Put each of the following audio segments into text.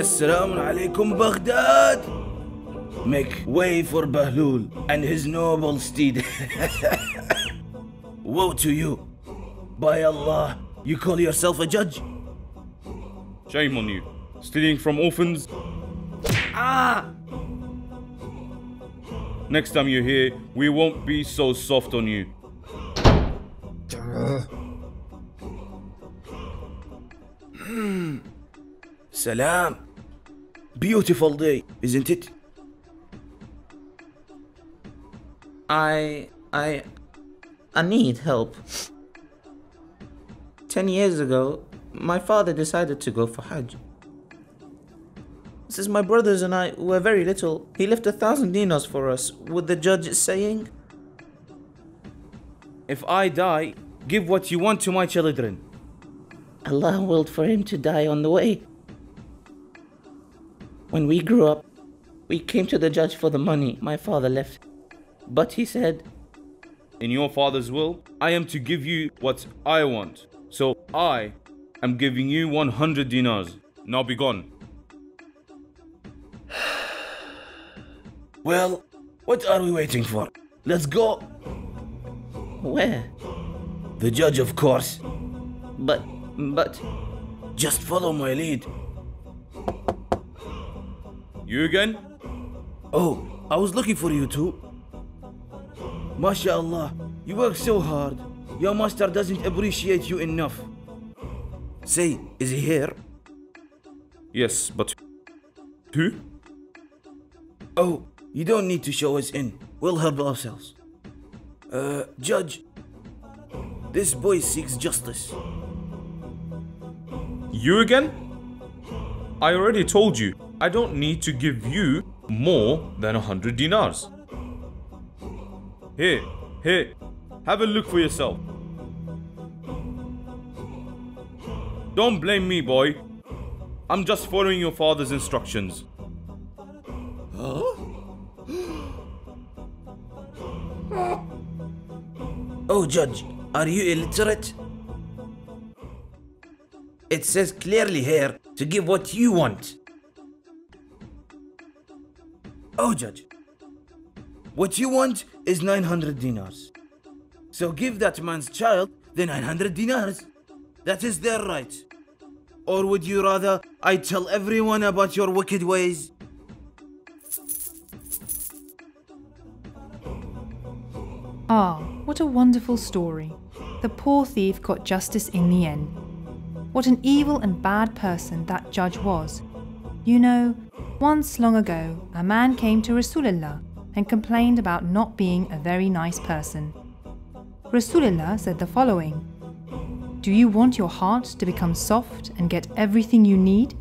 Assalamu alaikum Baghdad! Make way for Bahlul and his noble steed. Woe to you! By Allah, you call yourself a judge? Shame on you, stealing from orphans. Ah! Next time you're here, we won't be so soft on you. Salam! Beautiful day, isn't it? I need help. 10 years ago, my father decided to go for Hajj. Since my brothers and I were very little, he left 1,000 dinars for us, with the judge saying, "If I die, give what you want to my children." Allah willed for him to die on the way. When we grew up, we came to the judge for the money my father left. But he said, "In your father's will, I am to give you what I want. So I am giving you 100 dinars. Now be gone." Well, what are we waiting for? Let's go. Where? The judge, of course. But... Just follow my lead. You again? Oh, I was looking for you too. Masha'Allah, you work so hard. Your master doesn't appreciate you enough. Say, is he here? Yes, but who? Oh, you don't need to show us in. We'll help ourselves. Judge, this boy seeks justice. You again? I already told you. I don't need to give you more than 100 dinars. Here, have a look for yourself. Don't blame me, boy. I'm just following your father's instructions. Huh? Oh, Judge, are you illiterate? It says clearly here to give what you want. Oh, Judge, what you want is 900 dinars. So give that man's child the 900 dinars. That is their right. Or would you rather I tell everyone about your wicked ways? Ah, what a wonderful story. The poor thief got justice in the end. What an evil and bad person that judge was. You know, once long ago, a man came to Rasulullah and complained about not being a very nice person. Rasulullah said the following, "Do you want your heart to become soft and get everything you need?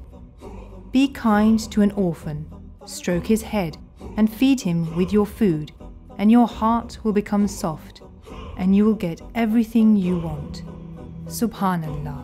Be kind to an orphan, stroke his head and feed him with your food, and your heart will become soft and you will get everything you want." Subhanallah.